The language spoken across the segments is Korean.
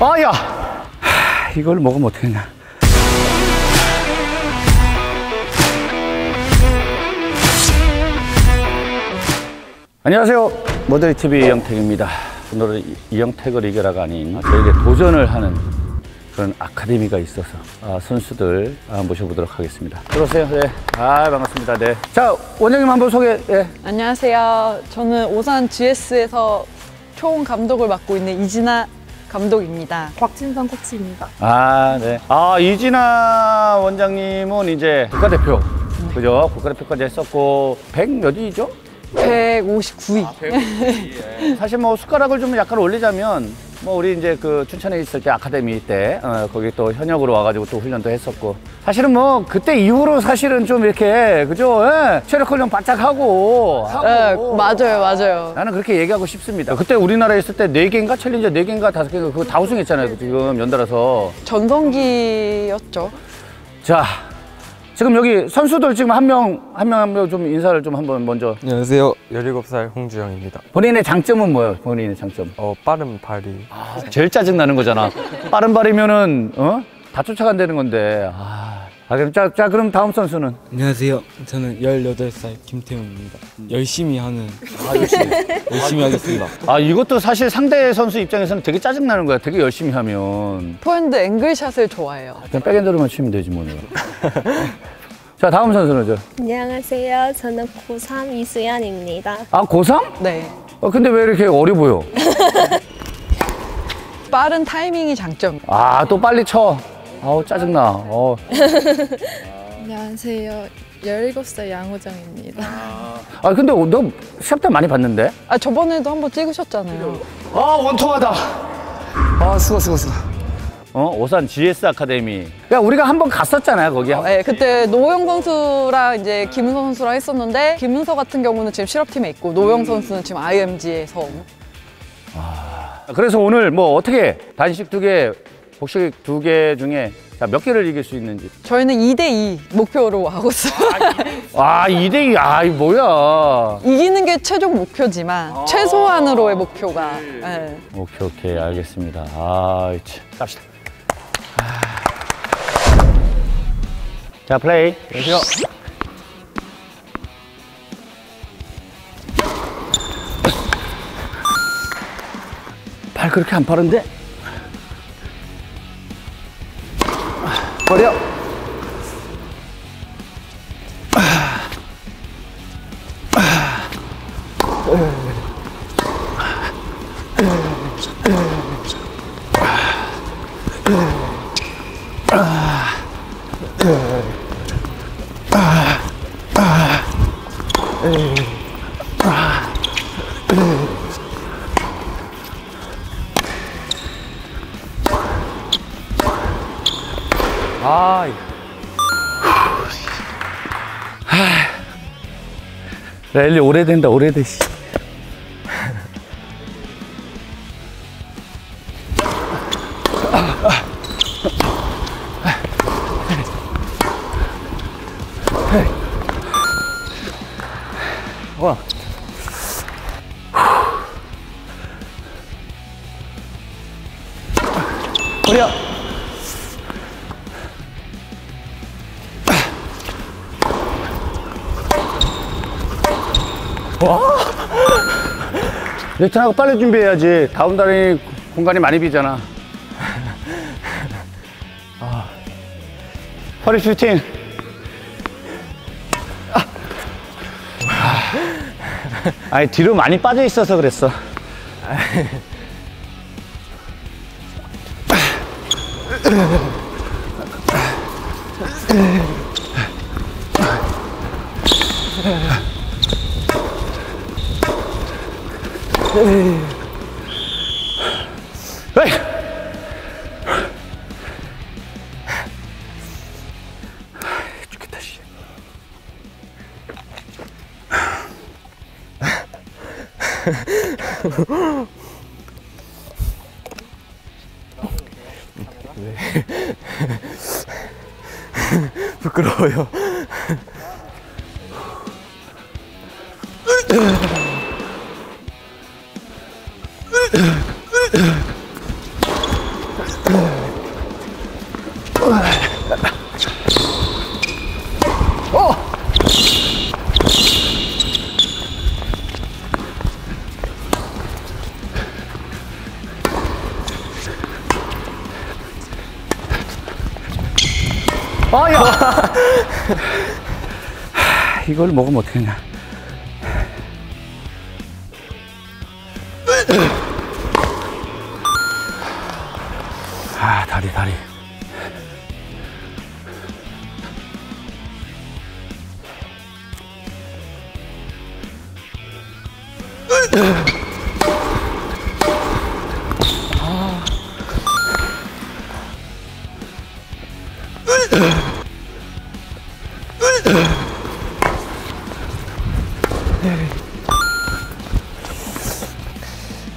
아야, 이걸 먹으면 어떻게 되냐. 안녕하세요, 모델TV 이영택입니다. 오늘은 이영택을 이겨라가 아닌 저에게 도전을 하는 그런 아카데미가 있어서 선수들 모셔보도록 하겠습니다. 들어오세요. 네. 반갑습니다. 네. 자, 원장님 한번 소개. 네. 안녕하세요. 저는 오산 GS에서 총 감독을 맡고 있는 이진아 감독입니다. 곽진선 코치입니다. 아, 네. 아, 이진아 원장님은 이제 국가대표. 네. 그죠? 국가대표까지 했었고, 100몇 위죠? 159위. 아, 159위. 예. 사실 뭐 숟가락을 좀 약간 올리자면, 뭐 우리 이제 그 춘천에 있을 때 아카데미 때, 거기 또 현역으로 와가지고 또 훈련도 했었고. 사실은 뭐 그때 이후로 사실은 좀 이렇게, 그죠? 예. 체력 훈련 바짝 하고. 예, 맞아요, 맞아요. 나는 그렇게 얘기하고 싶습니다. 그때 우리나라에 있을 때 4개인가? 챌린저 4개인가? 5개인가? 그거 다 우승했잖아요, 지금 연달아서. 전성기였죠. 자. 지금 여기 선수들 지금 한 명 좀 인사를 좀 한번 먼저. 안녕하세요. 17살 홍주영입니다. 본인의 장점은 뭐예요? 본인의 장점. 빠른 발이. 아, 제일 짜증나는 거잖아. 빠른 발이면은 다 쫓아간다는 건데. 그럼 자, 그럼 다음 선수는? 안녕하세요. 저는 18살 김태훈입니다. 열심히 하는. 열심히 하겠습니다. 아, 이것도 사실 상대 선수 입장에서는 되게 짜증나는 거야. 되게 열심히 하면. 포핸드 앵글샷을 좋아해요. 그냥 백핸드로만 치면 되지 뭐. 자, 다음 선수는 저. 안녕하세요. 저는 고3 이수연입니다. 아, 고3? 네. 근데 왜 이렇게 어려 보여? 빠른 타이밍이 장점. 아, 또 빨리 쳐. 아우, 짜증나. 안녕하세요. 17살 양호정입니다. 아, 근데 너 시합 때 많이 봤는데? 아, 저번에도 한번 찍으셨잖아요. 아, 원통하다. 아, 수고. 오산 GS 아카데미. 야, 우리가 한번 갔었잖아요, 거기. 네, 그때 노영 선수랑 이제 김은서 선수랑 했었는데, 김은서 같은 경우는 지금 실업팀에 있고, 노영 선수는 지금 IMG에서. 그래서 오늘 뭐 어떻게 단식 2개, 복식 2개 중에 몇 개를 이길 수 있는지. 저희는 2대2 목표로 하고 있어요. 아, 2대2. 아, 뭐야. 이기는 게 최종 목표지만 최소한으로의 목표가. 네. 오케이, 알겠습니다. 아, 갑시다. 자, 플레이. 보시죠. 발 그렇게 안 빠른데? 버려. 아, 랠리 오래된다, 오래돼. 와. 버려. 레턴하고 빨리 준비해야지. 다운다리 공간이 많이 비잖아. 허리 슈팅. 아니, 뒤로 많이 빠져 있어서 그랬어. 죽겠다, 씨. 네. 부끄러워요. 아야. 이걸 먹으면 어떻게 하냐. 아, 다리.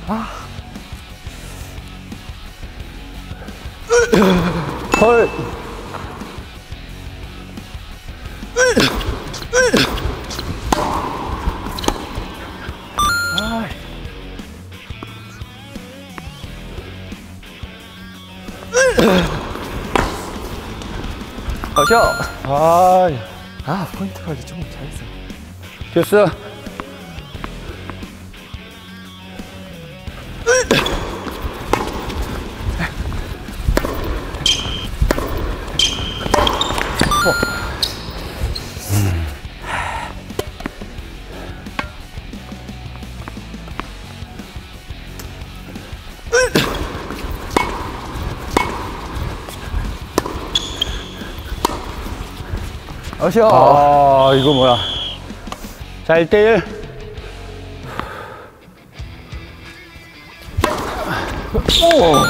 아. 헐. 아. 가셔. 아, 포인트 관리 좀 잘했어. 됐어. 어시오. 아, 이거 뭐야. 자, 1대1. 오.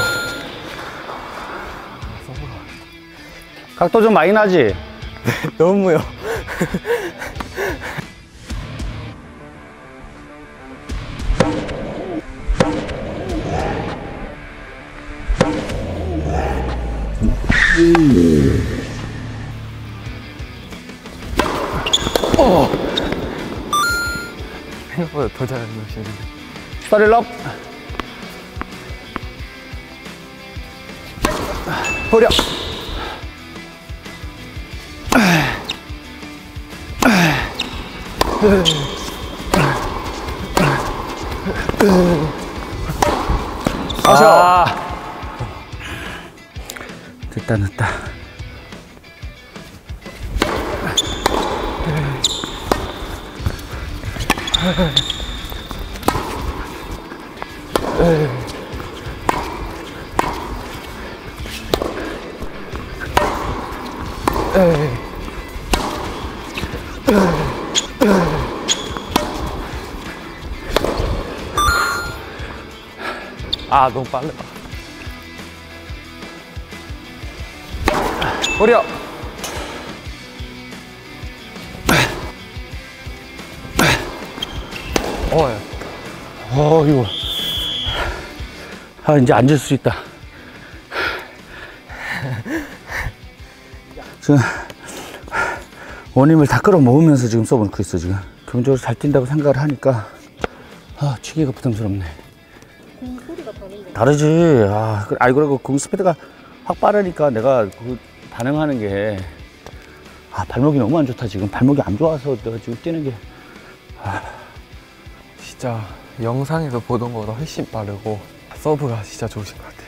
각도 좀 많이 나지? 너무요. 생각보다 더 잘하는 것이네. 스타일업. 버려. 아, 됐다. 아, 너무 빨라. 버려. 이거. 아, 이제 앉을 수 있다. 지금 원힘을 다 끌어모으면서 지금 써놓고 있어. 지금 기본적으로 잘 뛴다고 생각을 하니까 아, 치기가 부담스럽네. 공 소리가 다른데. 다르지. 아, 그리고 공 스피드가 확 빠르니까 내가 그 반응하는 게, 아, 발목이 너무 안 좋다. 지금 발목이 안 좋아서 내가 지금 뛰는 게, 아, 진짜 영상에서 보던 거보다 훨씬 빠르고 서브가 진짜 좋으신 것 같아요.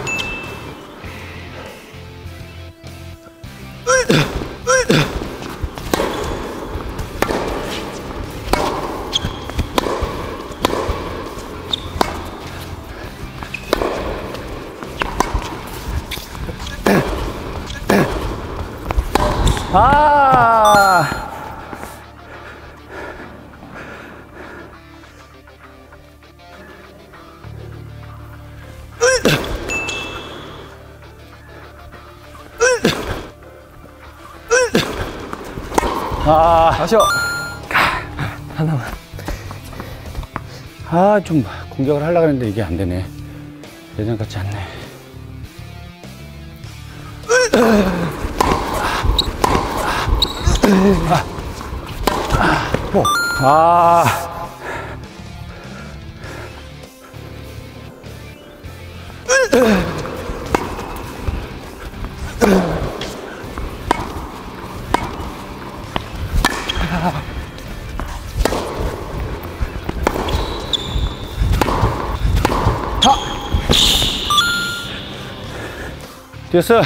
마셔. 하나만. 좀 공격을 하려고 했는데 이게 안 되네. 예전 같지 않네. 됐어.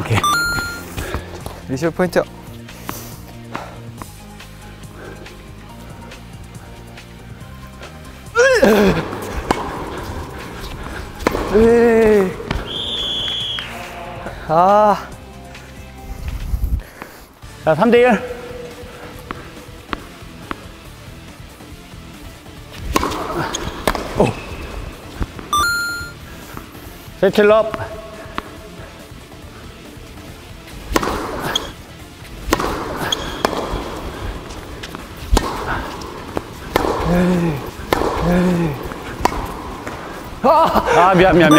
오케이. 25포인트. 자, 3대1. 오. 세킬럽. 미안.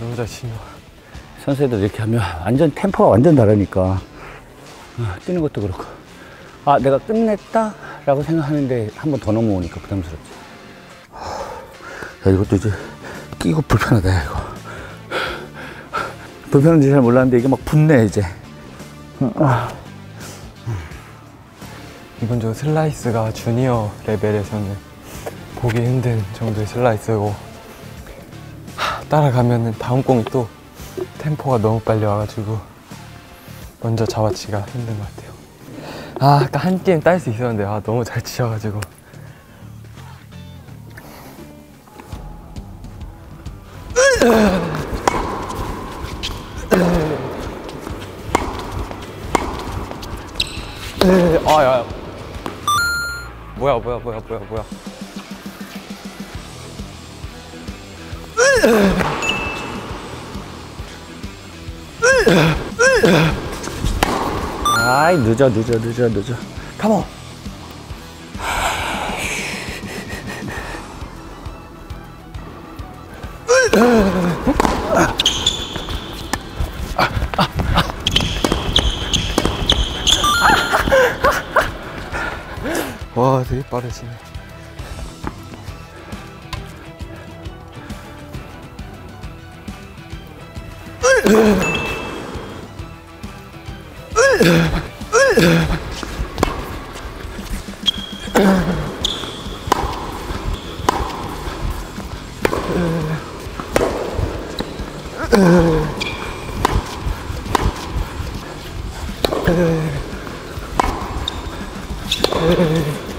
너무 잘 치네요. 선수들 이렇게 하면 완전 템포가 완전 다르니까 뛰는 것도 그렇고 내가 끝냈다 라고 생각하는데 한 번 더 넘어오니까 부담스럽지. 이것도 이제 끼고 불편하다. 이거 불편한지 잘 몰랐는데 이게 막 붙네 이제. 이건 저 슬라이스가 주니어 레벨에서는 보기 힘든 정도의 슬라이스고, 따라가면은 다음 공이 또 템포가 너무 빨리 와가지고 먼저 잡아치기가 힘든 것 같아요. 아까 한 게임 딸 수 있었는데 너무 잘 치셔가지고. 야. 뭐야. 늦어. 컴온. 와, 되게 빠르시네.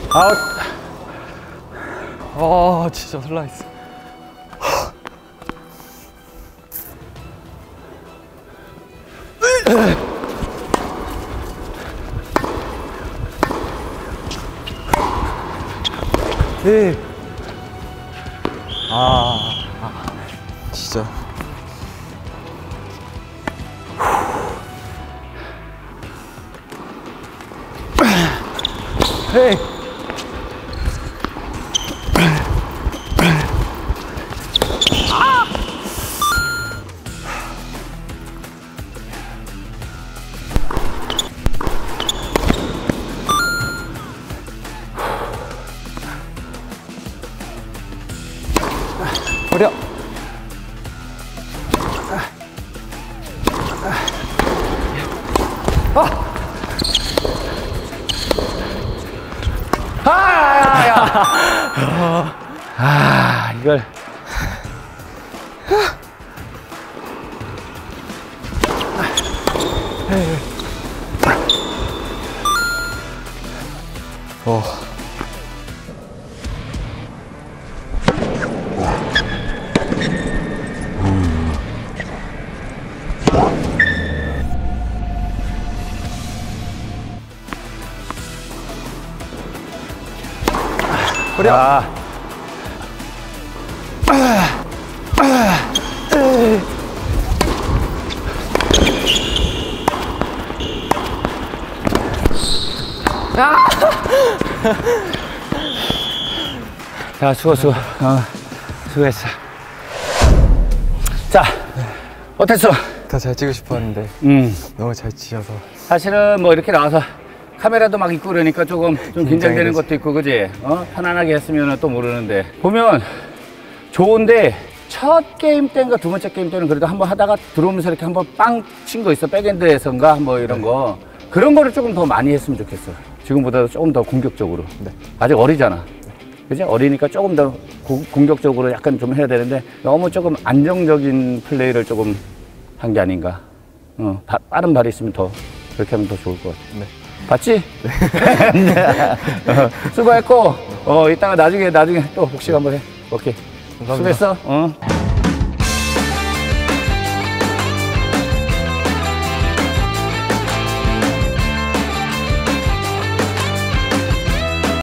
아웃. 아, 진짜 슬라이스. 예. 아, 진짜. 헤이. 아! 버려. 아! 아, 이걸. 어. 아. 아! 자, 수고. 수고했어. 자, 어땠어? 더 잘 찍고 싶어 하는데 너무 잘 찍어서. 사실은 뭐 이렇게 나와서 카메라도 막 있고 그러니까 좀 긴장되는 것도 있고, 그지? 어? 편안하게 했으면 또 모르는데. 보면 좋은데 첫 게임 때인가 두 번째 게임 때는 그래도 한번 하다가 들어오면서 이렇게 한번 빵 친 거 있어. 백핸드에선가 뭐 이런 거. 그런 거를 조금 더 많이 했으면 좋겠어. 지금보다 조금 더 공격적으로. 네. 아직 어리잖아. 그지? 어리니까 조금 더 공격적으로 약간 좀 해야 되는데 너무 조금 안정적인 플레이를 조금 한 게 아닌가. 어, 빠른 발이 있으면 더 그렇게 하면 더 좋을 것 같아. 네. 봤지? 네. 수고했고, 이따가 나중에 또 복식 한번 해. 오케이. 감사합니다. 수고했어. 어.